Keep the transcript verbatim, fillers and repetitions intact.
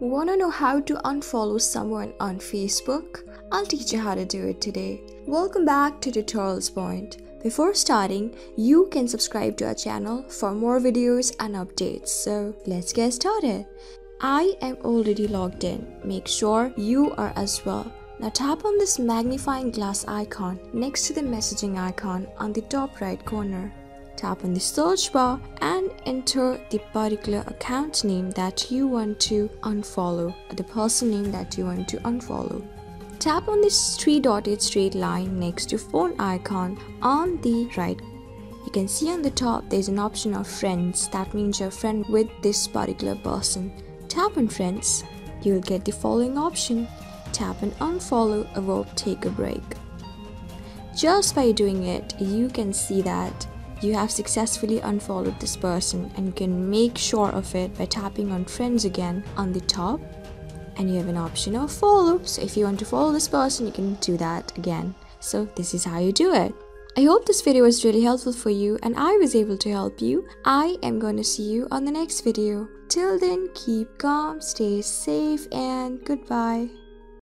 Wanna know how to unfollow someone on Facebook? I'll teach you how to do it today. Welcome back to Tutorials Point. Before starting, you can subscribe to our channel for more videos and updates. So let's get started. I am already logged in. Make sure you are as well. Now tap on this magnifying glass icon next to the messaging icon on the top right corner. Tap on the search bar and enter the particular account name that you want to unfollow, or the person name that you want to unfollow. Tap on this three dotted straight line next to phone icon on the right. You can see on the top there's an option of friends. That means you're friend with this particular person. Tap on friends. You'll get the following option. Tap on unfollow, avoid, take a break. Just by doing it, you can see that you have successfully unfollowed this person, and you can make sure of it by tapping on friends again on the top, and you have an option of follow. So if you want to follow this person, you can do that again. So this is how you do it. I hope this video was really helpful for you and I was able to help you. I am going to see you on the next video. Till then, keep calm, stay safe, and goodbye.